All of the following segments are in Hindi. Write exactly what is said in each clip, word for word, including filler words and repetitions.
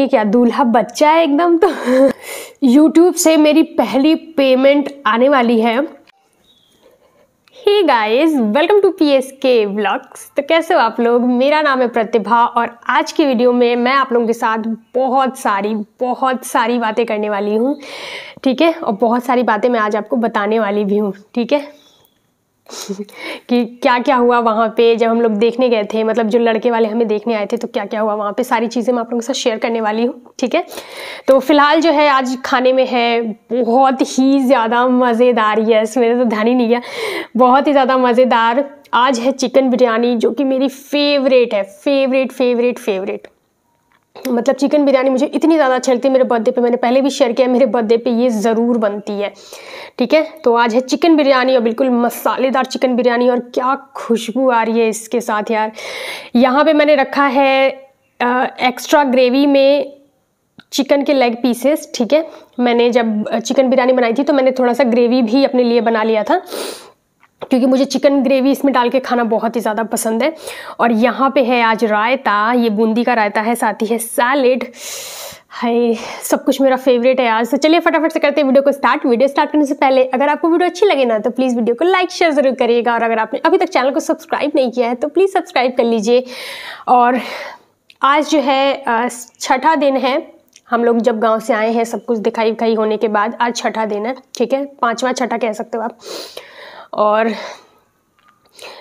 ये क्या दूल्हा बच्चा है एकदम। तो YouTube से मेरी पहली पेमेंट आने वाली है। Hey guys, welcome to P S K vlogs. तो कैसे हो आप लोग? मेरा नाम है प्रतिभा और आज की वीडियो में मैं आप लोगों के साथ बहुत सारी बहुत सारी बातें करने वाली हूँ, ठीक है। और बहुत सारी बातें मैं आज आपको बताने वाली भी हूँ, ठीक है कि क्या क्या हुआ वहाँ पे जब हम लोग देखने गए थे, मतलब जो लड़के वाले हमें देखने आए थे, तो क्या क्या हुआ वहाँ पे सारी चीज़ें मैं आप लोगों के साथ शेयर करने वाली हूँ, ठीक है। तो फिलहाल जो है आज खाने में है बहुत ही ज़्यादा मज़ेदार, यस मेरे तो ध्यान ही नहीं गया, बहुत ही ज़्यादा मज़ेदार। आज है चिकन बिरयानी जो कि मेरी फेवरेट है, फेवरेट फेवरेट फेवरेट मतलब चिकन बिरयानी मुझे इतनी ज़्यादा अच्छी लगती है। मेरे बर्थडे पे मैंने पहले भी शेयर किया, मेरे बर्थडे पे ये ज़रूर बनती है, ठीक है। तो आज है चिकन बिरयानी और बिल्कुल मसालेदार चिकन बिरयानी। और क्या खुशबू आ रही है इसके साथ यार। यहाँ पे मैंने रखा है आ, एक्स्ट्रा ग्रेवी में चिकन के लेग पीसेस, ठीक है। मैंने जब चिकन बिरयानी बनाई थी तो मैंने थोड़ा सा ग्रेवी भी अपने लिए बना लिया था, क्योंकि मुझे चिकन ग्रेवी इसमें डाल के खाना बहुत ही ज़्यादा पसंद है। और यहाँ पे है आज रायता, ये बूंदी का रायता है, साथ ही है सैलेड। हाय, सब कुछ मेरा फेवरेट है आज। तो चलिए फटाफट से करते हैं वीडियो को स्टार्ट। वीडियो स्टार्ट करने से पहले अगर आपको वीडियो अच्छी लगे ना तो प्लीज़ वीडियो को लाइक शेयर ज़रूर करिएगा। और अगर आपने अभी तक चैनल को सब्सक्राइब नहीं किया है तो प्लीज़ सब्सक्राइब कर लीजिए। और आज जो है छठा दिन है, हम लोग जब गाँव से आए हैं सब कुछ दिखाई विखाई होने के बाद आज छठा दिन है, ठीक है। पाँचवा छठा कह सकते हो आप। और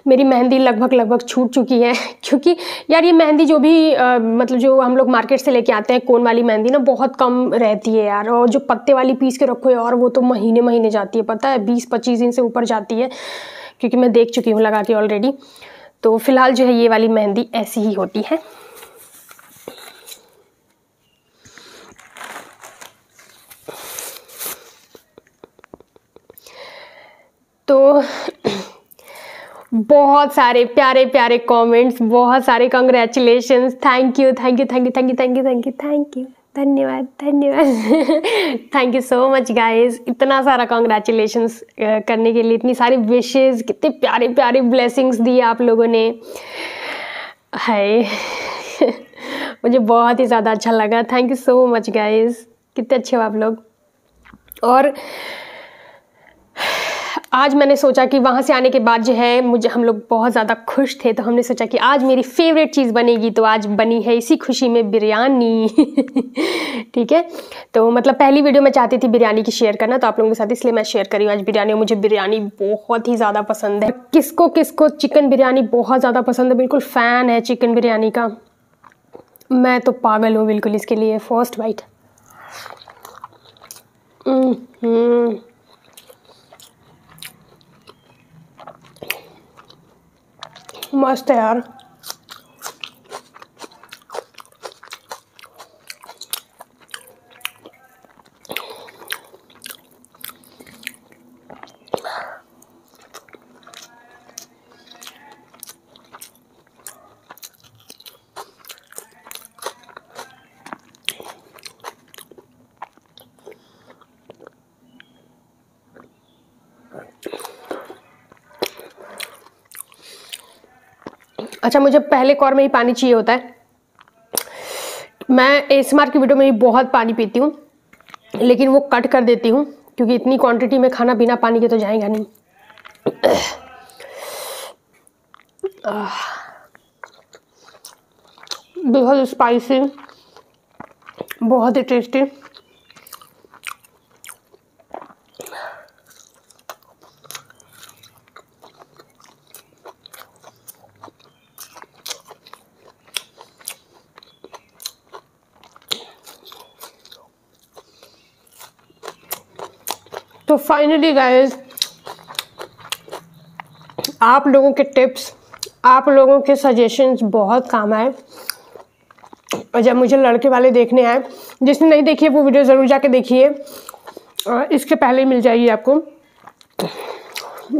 मेरी मेहंदी लगभग लगभग छूट चुकी है, क्योंकि यार ये मेहंदी जो भी आ, मतलब जो हम लोग मार्केट से लेके आते हैं कोन वाली मेहंदी ना, बहुत कम रहती है यार। और जो पत्ते वाली पीस के रखो यार, वो तो महीने महीने जाती है, पता है, बीस पच्चीस दिन से ऊपर जाती है, क्योंकि मैं देख चुकी हूँ लगा के ऑलरेडी। तो फिलहाल जो है ये वाली मेहंदी ऐसी ही होती है। तो बहुत सारे प्यारे प्यारे कमेंट्स, बहुत सारे congratulations, thank you thank you thank you thank you thank you thank you thank you धन्यवाद धन्यवाद thank you so much guys. इतना सारा कंग्रेचुलेशंस करने के लिए, इतनी सारी विशेज़, कितने प्यारे प्यारे ब्लेसिंग्स दिए आप लोगों ने, हाय मुझे बहुत ही ज़्यादा अच्छा लगा। Thank you so much guys, कितने अच्छे हो आप लोग। और आज मैंने सोचा कि वहाँ से आने के बाद जो है मुझे, हम लोग बहुत ज़्यादा खुश थे, तो हमने सोचा कि आज मेरी फेवरेट चीज़ बनेगी। तो आज बनी है इसी खुशी में बिरयानी ठीक है। तो मतलब पहली वीडियो मैं चाहती थी बिरयानी की शेयर करना, तो आप लोगों के साथ इसलिए मैं शेयर करी हूँ आज बिरयानी। और मुझे बिरयानी बहुत ही ज़्यादा पसंद है। किसको किसको चिकन बिरयानी बहुत ज़्यादा पसंद है, बिल्कुल फ़ैन है चिकन बिरयानी का। मैं तो पागल हूँ बिल्कुल इसके लिए। फर्स्ट बाइट, मस्त है यार। अच्छा, मुझे पहले कौर में ही पानी चाहिए होता है। मैं एएसएमआर की वीडियो में भी बहुत पानी पीती हूँ, लेकिन वो कट कर देती हूँ, क्योंकि इतनी क्वांटिटी में खाना बिना पानी के तो जाएगा नहीं। बहुत स्पाइसी, बहुत ही टेस्टी। तो फाइनली गाइस, आप लोगों के टिप्स, आप लोगों के सजेशंस बहुत काम आए। और जब मुझे लड़के वाले देखने आए, जिसने नहीं देखी है वो वीडियो ज़रूर जाके देखिए, इसके पहले ही मिल जाएगी आपको।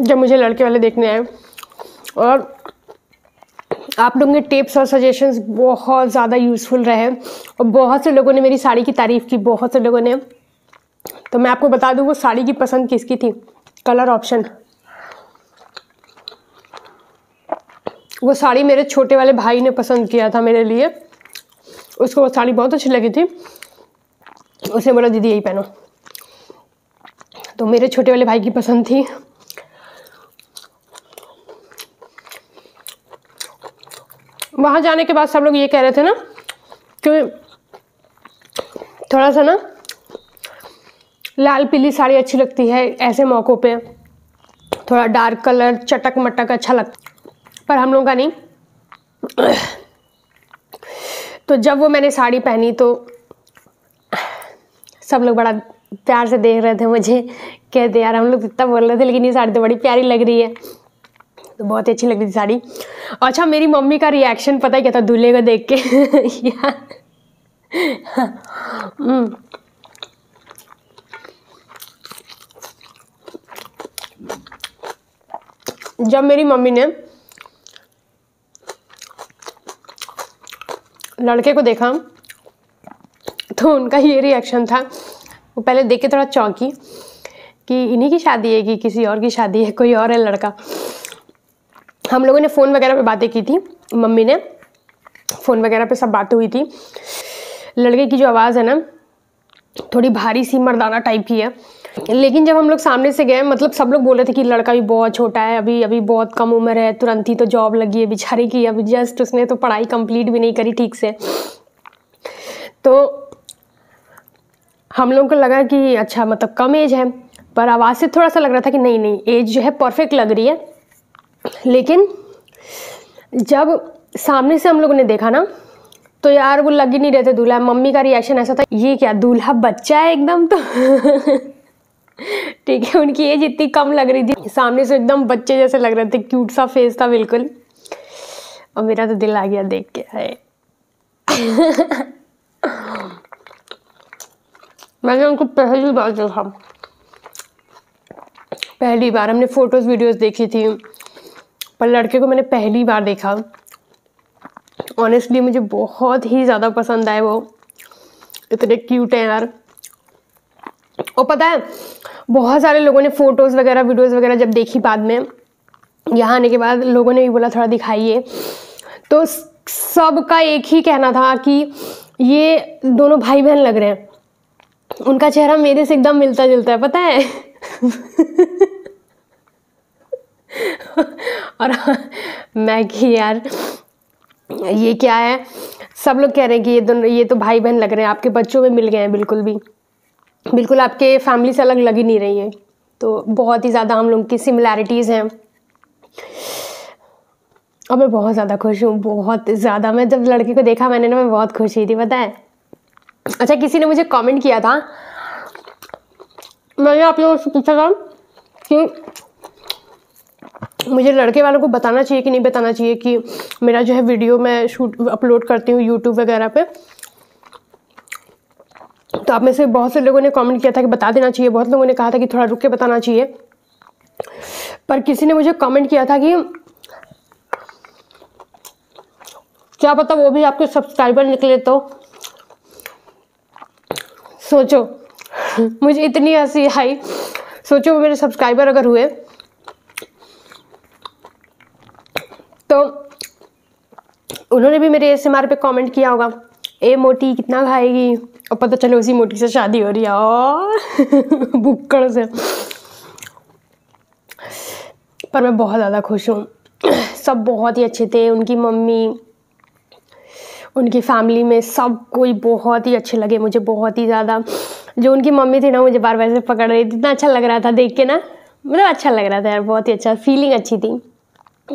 जब मुझे लड़के वाले देखने आए और आप लोगों के टिप्स और सजेशंस बहुत ज़्यादा यूज़फुल रहे। और बहुत से लोगों ने मेरी साड़ी की तारीफ़ की, बहुत से लोगों ने। तो मैं आपको बता दूँ वो साड़ी की पसंद किसकी थी, कलर ऑप्शन। वो साड़ी मेरे छोटे वाले भाई ने पसंद किया था मेरे लिए, उसको वो साड़ी बहुत अच्छी लगी थी, उसने बोला दीदी यही पहनो, तो मेरे छोटे वाले भाई की पसंद थी। वहाँ जाने के बाद सब लोग ये कह रहे थे ना कि थोड़ा सा ना लाल पीली साड़ी अच्छी लगती है, ऐसे मौक़ों पे थोड़ा डार्क कलर चटक मटक अच्छा लगता, पर हम लोगों का नहीं। तो जब वो मैंने साड़ी पहनी तो सब लोग बड़ा प्यार से देख रहे थे मुझे, कहते यार हम लोग इतना बोल रहे थे लेकिन ये साड़ी तो बड़ी प्यारी लग रही है, तो बहुत ही अच्छी लग रही थी साड़ी। अच्छा मेरी मम्मी का रिएक्शन पता है क्या था दूल्हे को देख के? यार जब मेरी मम्मी ने लड़के को देखा तो उनका ये रिएक्शन था, वो पहले देख के थोड़ा चौंकी कि इन्हीं की शादी है कि किसी और की शादी है, कोई और है लड़का। हम लोगों ने फ़ोन वगैरह पे बातें की थी, मम्मी ने फ़ोन वगैरह पे सब बातें हुई थी। लड़के की जो आवाज़ है ना थोड़ी भारी सी मर्दाना टाइप की है, लेकिन जब हम लोग सामने से गए मतलब सब लोग बोल रहे थे कि लड़का भी बहुत छोटा है, अभी अभी बहुत कम उम्र है, तुरंत ही तो जॉब लगी है बेचारे की, अभी जस्ट उसने तो पढ़ाई कंप्लीट भी नहीं करी ठीक से। तो हम लोगों को लगा कि अच्छा मतलब कम एज है, पर आवाज़ से थोड़ा सा लग रहा था कि नहीं नहीं एज जो है परफेक्ट लग रही है। लेकिन जब सामने से हम लोगों ने देखा ना तो यार वो लग ही नहीं रहते दूल्हा। मम्मी का रिएक्शन ऐसा था ये क्या दूल्हा बच्चा है एकदम, तो ठीक है उनकी एज इतनी कम लग रही थी, सामने से एकदम बच्चे जैसे लग रहे थे, क्यूट सा फेस था बिल्कुल, और मेरा तो दिल आ गया देख के। मैंने उनको पहली बार देखा, पहली बार हमने फोटोज़ वीडियोज़ देखी थी, पर लड़के को मैंने पहली बार देखा। ऑनेस्टली मुझे बहुत ही ज़्यादा पसंद आए, वो इतने क्यूट हैं यार। और पता है बहुत सारे लोगों ने फ़ोटोज़ वगैरह वीडियोस वगैरह जब देखी बाद में, यहाँ आने के बाद लोगों ने भी बोला थोड़ा दिखाइए, तो सबका एक ही कहना था कि ये दोनों भाई बहन लग रहे हैं, उनका चेहरा मेरे से एकदम मिलता जुलता है पता है। और मैं कि यार ये क्या है, सब लोग कह रहे हैं कि ये दोनों ये तो भाई बहन लग रहे हैं, आपके बच्चों में मिल गए हैं, बिल्कुल भी बिल्कुल आपके फैमिली से अलग लग ही नहीं रही है। तो बहुत ही ज़्यादा हम लोगों की सिमिलैरिटीज़ हैं और मैं बहुत ज़्यादा खुश हूँ, बहुत ज़्यादा। मैं जब लड़के को देखा मैंने ना मैं बहुत खुश हुई थी पता है। अच्छा किसी ने मुझे कमेंट किया था, मैंने आप लोगों से पूछा था कि मुझे लड़के वालों को बताना चाहिए कि नहीं बताना चाहिए कि मेरा जो है वीडियो मैं शूट अपलोड करती हूँ यूट्यूब वगैरह पे। तो आप में से बहुत से लोगों ने कमेंट किया था कि बता देना चाहिए, बहुत लोगों ने कहा था कि थोड़ा रुक के बताना चाहिए, पर किसी ने मुझे कमेंट किया था कि क्या पता वो भी आपके सब्सक्राइबर निकले, तो सोचो मुझे इतनी हंसी आई, सोचो वो मेरे सब्सक्राइबर अगर हुए तो उन्होंने भी मेरे एस एम आर पे कमेंट किया होगा, ए मोटी कितना खाएगी, और पता चलो उसी मोटी से शादी हो रही है और बुक्कड़ से। पर मैं बहुत ज़्यादा खुश हूँ, सब बहुत ही अच्छे थे, उनकी मम्मी उनकी फैमिली में सब कोई बहुत ही अच्छे लगे मुझे, बहुत ही ज़्यादा। जो उनकी मम्मी थी ना मुझे बार बार से पकड़ रही थी, इतना अच्छा लग रहा था देख के ना, मतलब अच्छा लग रहा था यार, बहुत ही अच्छा फीलिंग अच्छी थी।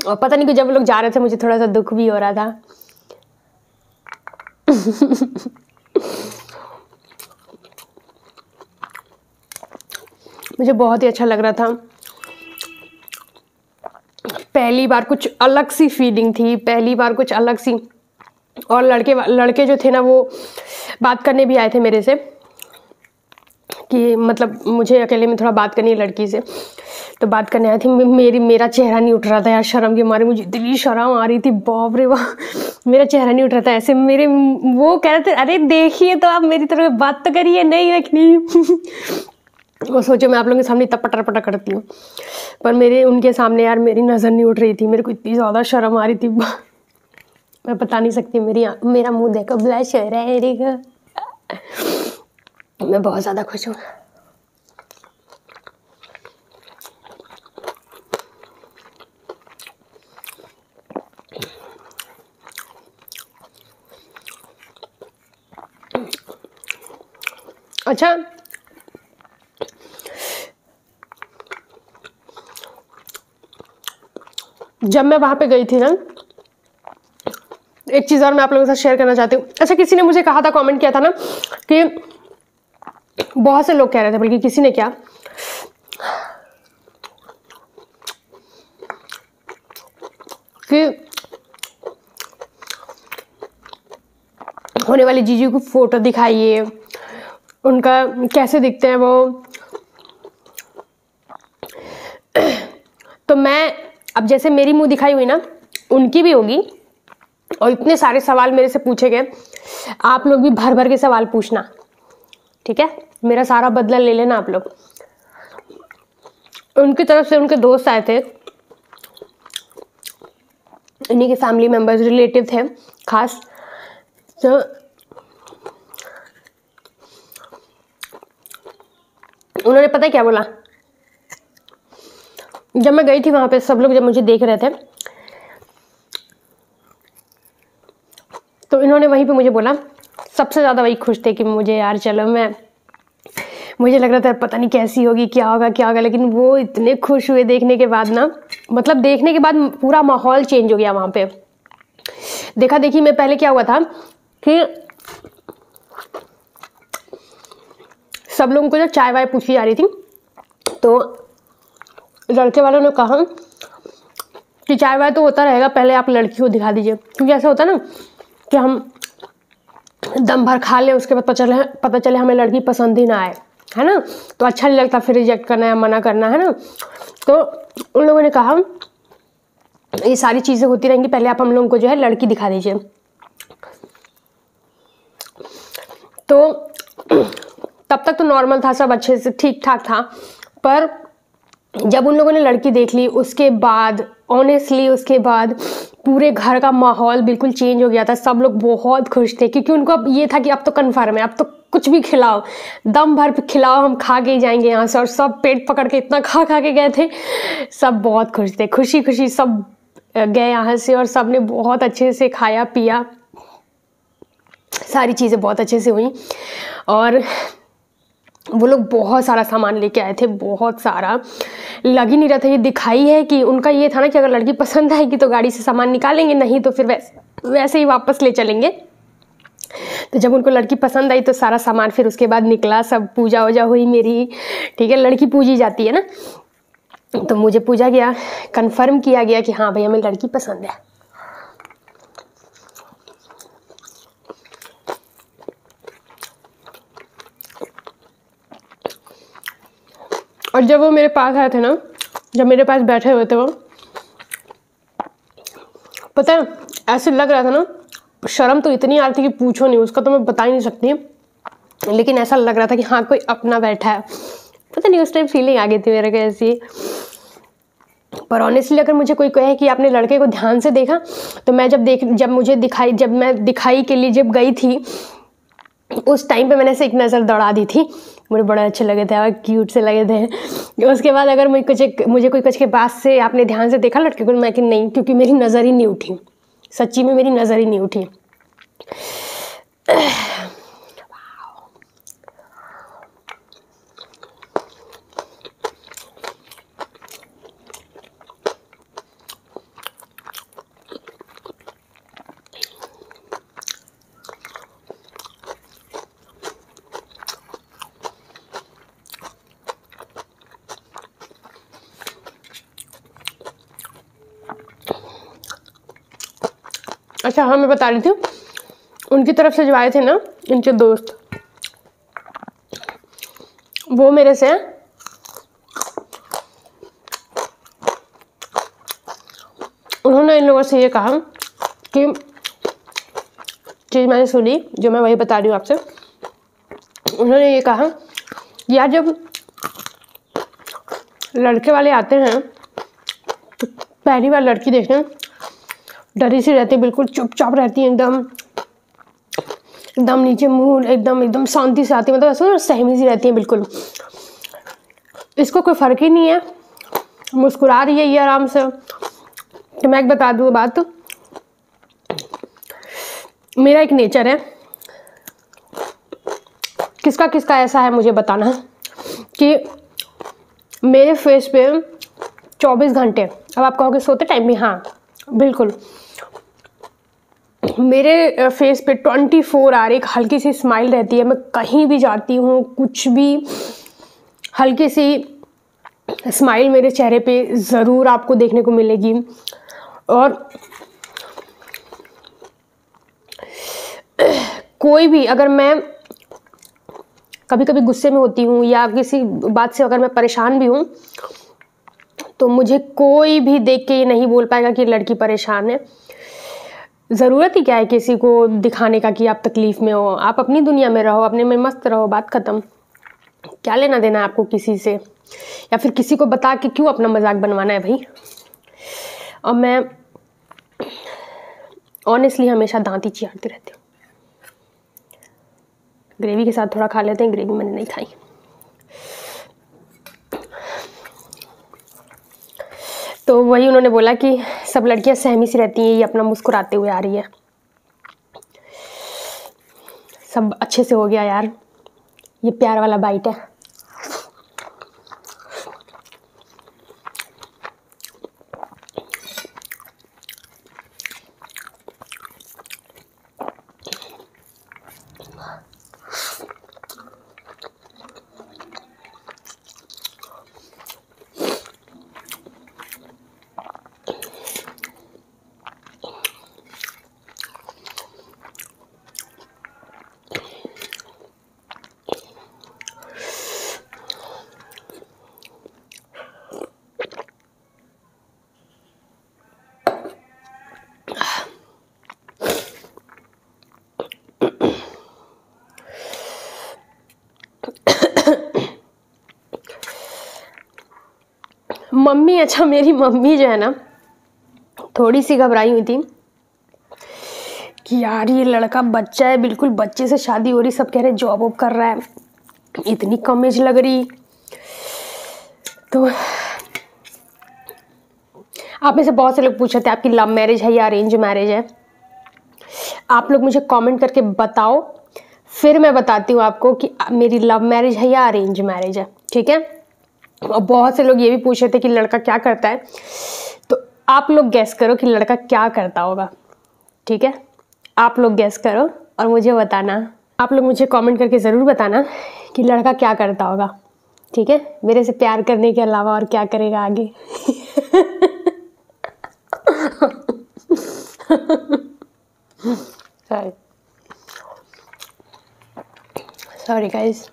और पता नहीं कि जब लोग जा रहे थे मुझे थोड़ा सा दुख भी हो रहा था। मुझे बहुत ही अच्छा लग रहा था, पहली बार कुछ अलग सी फीलिंग थी, पहली बार कुछ अलग सी। और लड़के लड़के जो थे ना वो बात करने भी आए थे मेरे से कि मतलब मुझे अकेले में थोड़ा बात करनी है लड़की से, तो बात करने आए थे। मेरी मेरा चेहरा नहीं उठ रहा था यार शर्म के मारे, मुझे इतनी शर्म आ रही थी बाप रे वाह, मेरा चेहरा नहीं उठ रहा था ऐसे। मेरे वो कह रहे थे अरे देखिए तो आप मेरी तरफ बात तो करिए, नहीं रखनी। वो सोचो मैं आप लोगों के सामने इतना पटर पटर करती हूँ, पर मेरे उनके सामने यार मेरी नज़र नहीं उठ रही थी, मेरे को इतनी ज़्यादा शर्म आ रही थी। मैं बता नहीं सकती। मेरी मेरा मुंह देखो ब्लश हो रहा है मेरे। मैं बहुत ज़्यादा खुश हूँ। अच्छा जब मैं वहाँ पे गई थी ना, एक चीज़ और मैं आप लोगों के साथ शेयर करना चाहती हूँ। अच्छा किसी ने मुझे कहा था, कमेंट किया था ना कि बहुत से लोग कह रहे थे, बल्कि किसी ने क्या कि होने वाली जीजू की फोटो दिखाइए, उनका कैसे दिखते हैं वो। तो मैं अब जैसे मेरी मुंह दिखाई हुई ना, उनकी भी होगी। और इतने सारे सवाल मेरे से पूछे गए, आप लोग भी भर भर के सवाल पूछना, ठीक है। मेरा सारा बदला ले लेना आप लोग। उनकी तरफ से उनके दोस्त आए थे, इन्हीं के फैमिली मेम्बर्स, रिलेटिव थे खास। तो उन्होंने पता है क्या बोला, जब मैं गई थी वहां पे, सब लोग जब मुझे देख रहे थे तो इन्होंने वहीं पे मुझे बोला, सबसे ज़्यादा वही खुश थे कि मुझे यार चलो, मैं मुझे लग रहा था पता नहीं कैसी होगी, क्या होगा क्या होगा, लेकिन वो इतने खुश हुए देखने के बाद ना, मतलब देखने के बाद पूरा माहौल चेंज हो गया वहाँ पे। देखा देखी मैं, पहले क्या हुआ था कि सब लोगों को जब चाय वाय पूछी जा रही थी तो लड़के वालों ने कहा कि चाय वाय तो होता रहेगा, पहले आप लड़की को दिखा दीजिए, क्योंकि ऐसा होता ना कि हम दम भर खा लें, उसके बाद पता चले पता चले हमें लड़की पसंद ही ना आए, है ना, तो अच्छा नहीं लगता, फिर रिजेक्ट करना या मना करना, है ना। तो उन लोगों ने कहा ये सारी चीज़ें होती रहेंगी, पहले आप हम लोगों को जो है लड़की दिखा दीजिए। तो तब तक तो नॉर्मल था, सब अच्छे से ठीक ठाक था, पर जब उन लोगों ने लड़की देख ली उसके बाद ऑनेस्टली उसके बाद पूरे घर का माहौल बिल्कुल चेंज हो गया था। सब लोग बहुत खुश थे, क्योंकि उनको अब ये था कि अब तो कन्फर्म है, अब तो कुछ भी खिलाओ, दम भर पे खिलाओ, हम खा के ही जाएंगे यहाँ से। और सब पेट पकड़ के इतना खा खा के गए थे, सब बहुत खुश थे, खुशी खुशी सब गए यहाँ से। और सब ने बहुत अच्छे से खाया पिया, सारी चीज़ें बहुत अच्छे से हुई। और वो लोग बहुत सारा सामान लेके आए थे, बहुत सारा, लग ही नहीं रहा था, ये दिखाई है कि उनका ये था ना कि अगर लड़की पसंद आएगी तो गाड़ी से सामान निकालेंगे, नहीं तो फिर वैसे वैसे ही वापस ले चलेंगे। तो जब उनको लड़की पसंद आई तो सारा सामान फिर उसके बाद निकला, सब पूजा वूजा हुई मेरी, ठीक है, लड़की पूजी जाती है ना, तो मुझे पूजा गया, कन्फर्म किया गया कि हाँ भाई हमें लड़की पसंद है। और जब वो मेरे पास आए थे ना, जब मेरे पास बैठे हुए थे वो, पता है ऐसे लग रहा था ना, शर्म तो इतनी आ रही थी कि पूछो नहीं, उसका तो मैं बता ही नहीं सकती, लेकिन ऐसा लग रहा था कि हाँ कोई अपना बैठा है, पता नहीं उस टाइम फीलिंग आ गई थी मेरे को ऐसी। पर ऑनेस्टली अगर मुझे कोई कहे कि आपने लड़के को ध्यान से देखा, तो मैं जब देख जब मुझे दिखाई जब मैं दिखाई के लिए जब गई थी उस टाइम पे मैंने ऐसे एक नज़र दौड़ा दी थी, मुझे बड़े अच्छे लगे थे और क्यूट से लगे थे। उसके बाद अगर मुझे कुछ मुझे कोई कुछ के बाद से आपने ध्यान से देखा लड़के को, मैं कि नहीं, क्योंकि मेरी नज़र ही नहीं उठी, सच्ची में मेरी नज़र ही नहीं उठी। अच्छा हाँ, मैं बता रही थी, उनकी तरफ से जो आए थे ना उनके दोस्त, वो मेरे से उन्होंने इन लोगों से ये कहा कि चीज़ मैंने सुनी जो मैं वही बता रही हूँ आपसे। उन्होंने ये कहा यार जब लड़के वाले आते हैं तो पहली बार लड़की देखने डरी सी रहती है, बिल्कुल चुपचाप रहती है, एकदम एकदम नीचे मुँह, एकदम एकदम शांति से आती है, मतलब ऐसा सहमी सी रहती है बिल्कुल। इसको कोई फ़र्क ही नहीं है, मुस्कुरा रही है ये आराम से। तो मैं एक बता दूँ बात, मेरा एक नेचर है, किसका किसका ऐसा है मुझे बताना, कि मेरे फेस पे चौबीस घंटे, अब आप कहोगे सोते टाइम भी, हाँ बिल्कुल, मेरे फेस पे चौबीस आवर एक हल्की सी स्माइल रहती है। मैं कहीं भी जाती हूँ, कुछ भी, हल्की सी स्माइल मेरे चेहरे पे ज़रूर आपको देखने को मिलेगी। और कोई भी, अगर मैं कभी कभी गुस्से में होती हूँ या किसी बात से अगर मैं परेशान भी हूँ, तो मुझे कोई भी देख के ये नहीं बोल पाएगा कि लड़की परेशान है। ज़रूरत ही क्या है किसी को दिखाने का कि आप तकलीफ़ में हो, आप अपनी दुनिया में रहो, अपने में मस्त रहो, बात ख़त्म। क्या लेना देना है आपको किसी से, या फिर किसी को बता के क्यों अपना मजाक बनवाना है भाई। और मैं ऑनेस्टली हमेशा दांत ही चिढ़ाती रहती हूँ। ग्रेवी के साथ थोड़ा खा लेते हैं, ग्रेवी मैंने नहीं खाई। तो वही उन्होंने बोला कि सब लड़कियां सहमी सी रहती हैं, ये अपना मुस्कुराते हुए आ रही है। सब अच्छे से हो गया यार, ये प्यार वाला बाइट है। मम्मी, अच्छा मेरी मम्मी जो है ना, थोड़ी सी घबराई हुई थी कि यार ये लड़का बच्चा है, बिल्कुल बच्चे से शादी हो रही, सब कह रहे जॉब वॉब कर रहा है, इतनी कम एज लग रही। तो आप में से बहुत से लोग पूछ रहे थे आपकी लव मैरिज है या अरेंज मैरिज है। आप लोग मुझे कमेंट करके बताओ, फिर मैं बताती हूँ आपको कि मेरी लव मैरिज है या अरेंज मैरिज है, ठीक है। और बहुत से लोग ये भी पूछ रहे थे कि लड़का क्या करता है, तो आप लोग गैस करो कि लड़का क्या करता होगा, ठीक है। आप लोग गैस करो और मुझे बताना, आप लोग मुझे कमेंट करके ज़रूर बताना कि लड़का क्या करता होगा, ठीक है। मेरे से प्यार करने के अलावा और क्या करेगा आगे। Sorry sorry guys,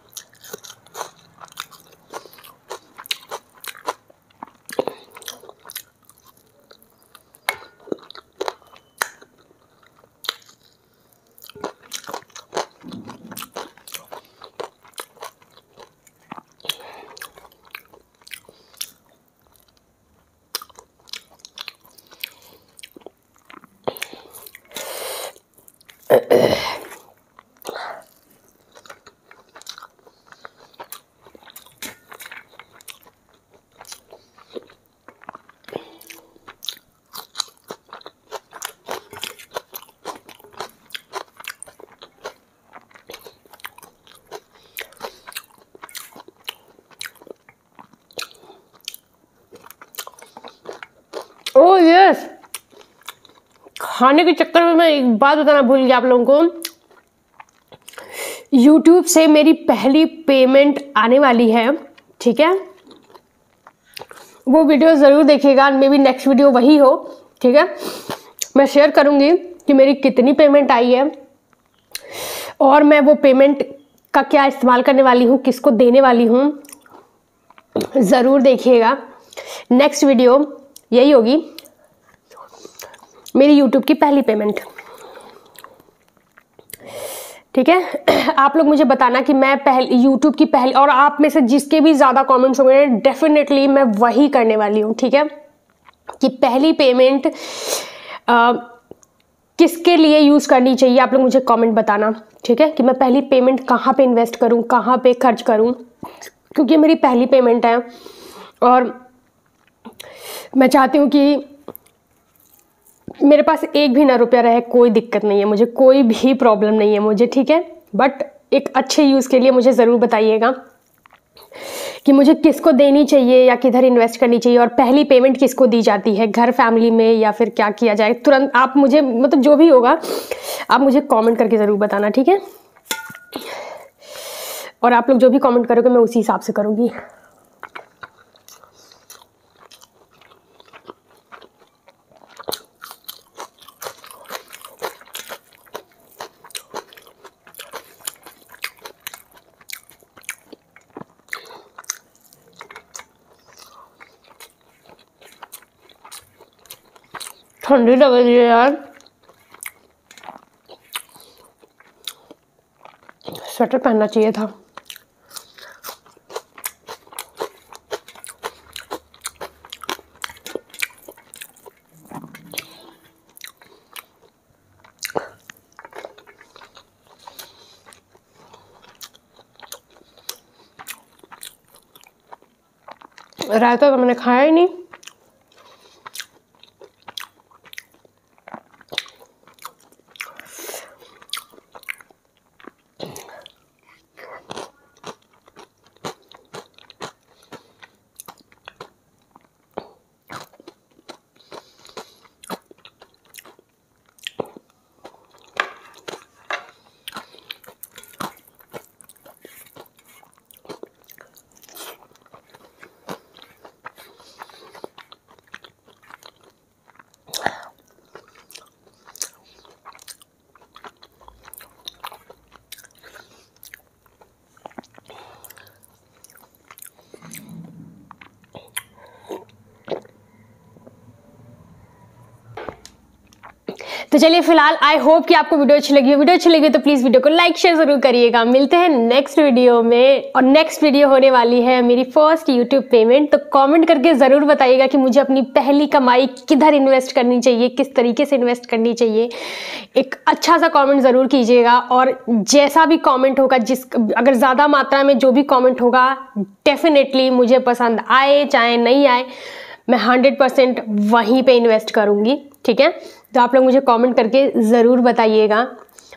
oh yes, खाने के चक्कर में मैं एक बात बताना भूल गया आप लोगों को, यूट्यूब से मेरी पहली पेमेंट आने वाली है, ठीक है। वो वीडियो ज़रूर देखिएगा, मे बी नेक्स्ट वीडियो वही हो, ठीक है। मैं शेयर करूँगी कि मेरी कितनी पेमेंट आई है और मैं वो पेमेंट का क्या इस्तेमाल करने वाली हूँ, किसको देने वाली हूँ। ज़रूर देखिएगा, नेक्स्ट वीडियो यही होगी, मेरी YouTube की पहली पेमेंट, ठीक है। आप लोग मुझे बताना कि मैं पहले YouTube की पहली, और आप में से जिसके भी ज़्यादा कमेंट्स होंगे डेफिनेटली मैं वही करने वाली हूँ, ठीक है, कि पहली पेमेंट आ, किसके लिए यूज़ करनी चाहिए, आप लोग मुझे कमेंट बताना, ठीक है, कि मैं पहली पेमेंट कहाँ पे इन्वेस्ट करूँ, कहाँ पे खर्च करूँ, क्योंकि मेरी पहली पेमेंट है और मैं चाहती हूँ कि मेरे पास एक भी ना रुपया रहे, कोई दिक्कत नहीं है मुझे, कोई भी प्रॉब्लम नहीं है मुझे, ठीक है। बट एक अच्छे यूज़ के लिए मुझे ज़रूर बताइएगा कि मुझे किसको देनी चाहिए या किधर इन्वेस्ट करनी चाहिए और पहली पेमेंट किसको दी जाती है, घर, फैमिली में, या फिर क्या किया जाए। तुरंत आप मुझे, मतलब जो भी होगा आप मुझे कमेंट करके ज़रूर बताना, ठीक है। और आप लोग जो भी कमेंट करोगे मैं उसी हिसाब से करूँगी। ठंडी लग रही है यार, स्वेटर पहनना चाहिए था। रायता तो मैंने खाया ही नहीं। तो चलिए फिलहाल आई होप कि आपको वीडियो अच्छी लगी हो। वीडियो अच्छी लगी तो प्लीज़ वीडियो को लाइक शेयर जरूर करिएगा। मिलते हैं नेक्स्ट वीडियो में, और नेक्स्ट वीडियो होने वाली है मेरी फर्स्ट यूट्यूब पेमेंट। तो कमेंट करके ज़रूर बताइएगा कि मुझे अपनी पहली कमाई किधर इन्वेस्ट करनी चाहिए, किस तरीके से इन्वेस्ट करनी चाहिए। एक अच्छा सा कॉमेंट ज़रूर कीजिएगा, और जैसा भी कॉमेंट होगा, जिस अगर ज़्यादा मात्रा में जो भी कॉमेंट होगा डेफिनेटली मुझे पसंद आए चाहे नहीं आए, मैं हंड्रेड परसेंट वहीं पर इन्वेस्ट करूँगी, ठीक है। तो आप लोग मुझे कमेंट करके ज़रूर बताइएगा,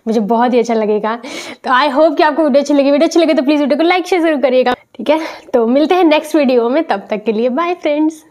मुझे बहुत ही अच्छा लगेगा। तो आई होप कि आपको वीडियो अच्छी लगी। वीडियो अच्छी लगी तो प्लीज़ वीडियो को लाइक शेयर जरूर करिएगा, ठीक है। तो मिलते हैं नेक्स्ट वीडियो में, तब तक के लिए बाय फ्रेंड्स।